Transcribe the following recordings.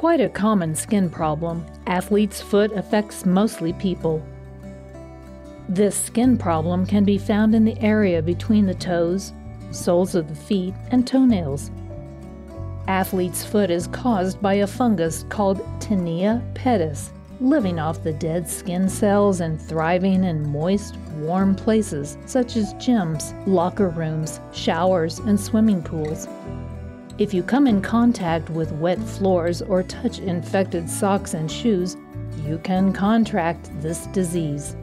quite a common skin problem, athlete's foot affects mostly people. This skin problem can be found in the area between the toes, soles of the feet, and toenails. Athlete's foot is caused by a fungus called Tinea pedis, living off the dead skin cells and thriving in moist, warm places such as gyms, locker rooms, showers, and swimming pools. If you come in contact with wet floors or touch infected socks and shoes, you can contract this disease.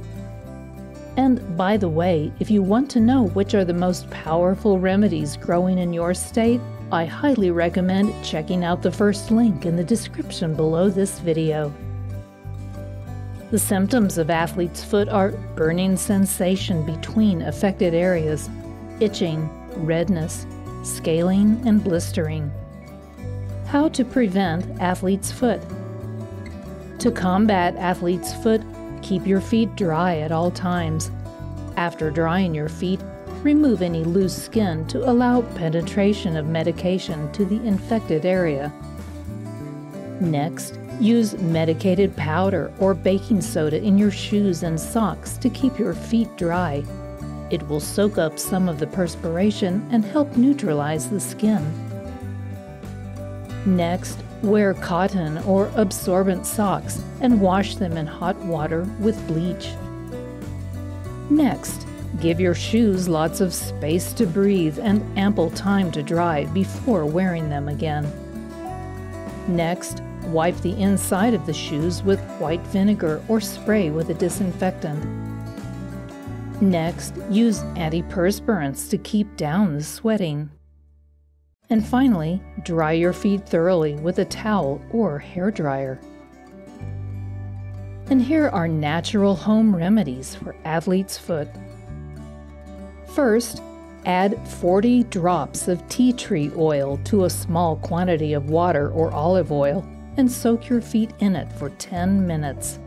And by the way, if you want to know which are the most powerful remedies growing in your state, I highly recommend checking out the first link in the description below this video. The symptoms of athlete's foot are burning sensation between affected areas, itching, redness, scaling, and blistering. How to prevent athlete's foot? To combat athlete's foot, keep your feet dry at all times. After drying your feet, remove any loose skin to allow penetration of medication to the infected area. Next, use medicated powder or baking soda in your shoes and socks to keep your feet dry. It will soak up some of the perspiration and help neutralize the skin. Next, wear cotton or absorbent socks and wash them in hot water with bleach. Next, give your shoes lots of space to breathe and ample time to dry before wearing them again. Next, wipe the inside of the shoes with white vinegar or spray with a disinfectant. Next, use antiperspirants to keep down the sweating. And finally, dry your feet thoroughly with a towel or hairdryer. And here are natural home remedies for athlete's foot. First, add 40 drops of tea tree oil to a small quantity of water or olive oil and soak your feet in it for 10 minutes.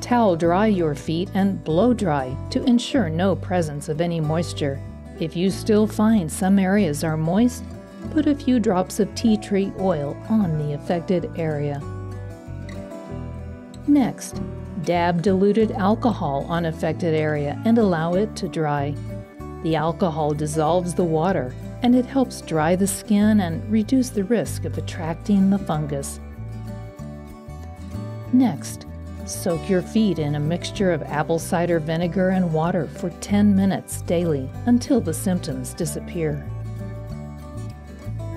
Towel dry your feet and blow dry to ensure no presence of any moisture. If you still find some areas are moist, put a few drops of tea tree oil on the affected area. Next, dab diluted alcohol on affected area and allow it to dry. The alcohol dissolves the water and it helps dry the skin and reduce the risk of attracting the fungus. Next, soak your feet in a mixture of apple cider vinegar and water for 10 minutes daily until the symptoms disappear.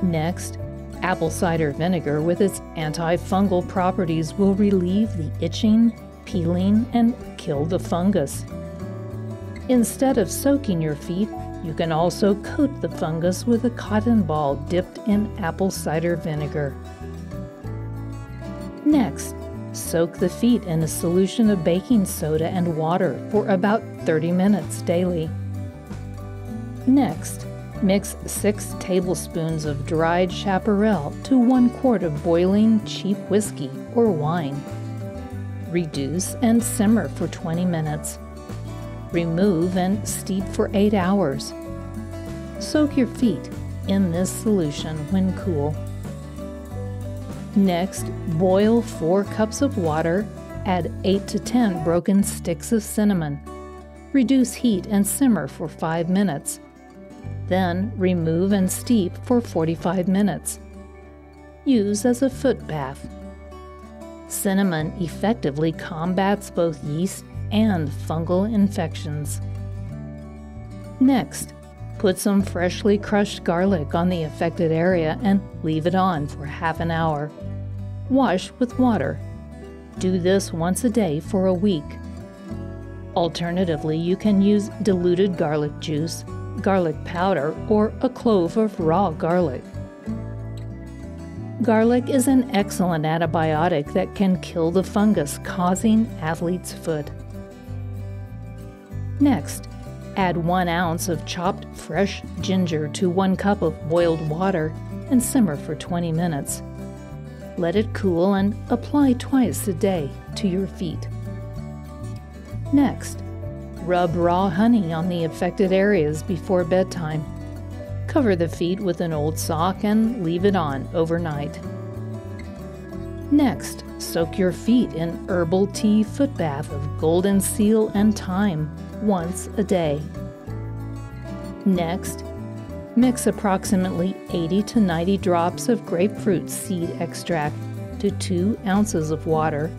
Next, apple cider vinegar with its antifungal properties will relieve the itching, peeling, and kill the fungus. Instead of soaking your feet, you can also coat the fungus with a cotton ball dipped in apple cider vinegar. Next, soak the feet in a solution of baking soda and water for about 30 minutes daily. Next, mix 6 tablespoons of dried chaparral to 1 quart of boiling cheap whiskey or wine. Reduce and simmer for 20 minutes. Remove and steep for 8 hours. Soak your feet in this solution when cool. Next, boil 4 cups of water, add 8 to 10 broken sticks of cinnamon. Reduce heat and simmer for 5 minutes. Then remove and steep for 45 minutes. Use as a foot bath. Cinnamon effectively combats both yeast and fungal infections. Next, put some freshly crushed garlic on the affected area and leave it on for half an hour. Wash with water. Do this once a day for a week. Alternatively, you can use diluted garlic juice, garlic powder, or a clove of raw garlic. Garlic is an excellent antibiotic that can kill the fungus causing athlete's foot. Next, add 1 ounce of chopped fresh ginger to 1 cup of boiled water and simmer for 20 minutes. Let it cool and apply twice a day to your feet. Next, rub raw honey on the affected areas before bedtime. Cover the feet with an old sock and leave it on overnight. Next, soak your feet in herbal tea foot bath of golden seal and thyme once a day. Next, mix approximately 80 to 90 drops of grapefruit seed extract to 2 ounces of water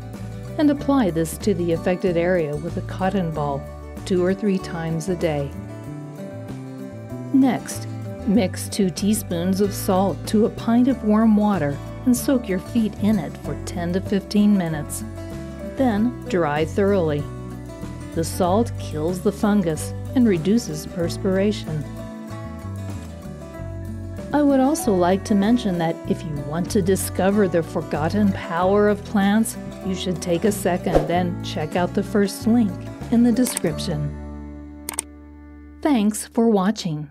and apply this to the affected area with a cotton ball 2 or 3 times a day. Next, mix 2 teaspoons of salt to a pint of warm water and soak your feet in it for 10 to 15 minutes. Then dry thoroughly. The salt kills the fungus and reduces perspiration. I would also like to mention that if you want to discover the forgotten power of plants, you should take a second and check out the first link in the description. Thanks for watching.